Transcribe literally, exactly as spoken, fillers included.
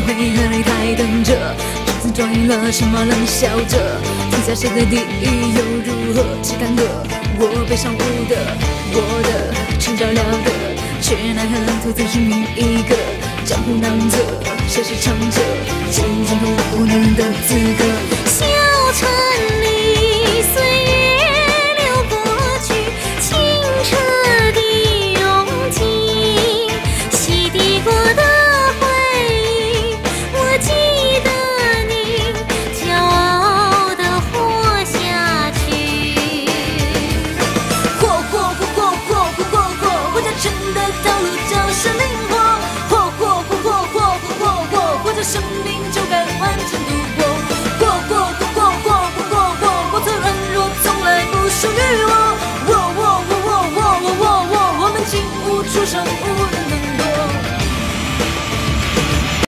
聚会和你还等着，上次撞晕了，什么冷笑着，天下谁的第一又如何？只看个我悲伤无德，我的成长了得，却奈何头曾是你一个江湖浪子，谁是长者，千金都无能的资格，小城里虽。 生无。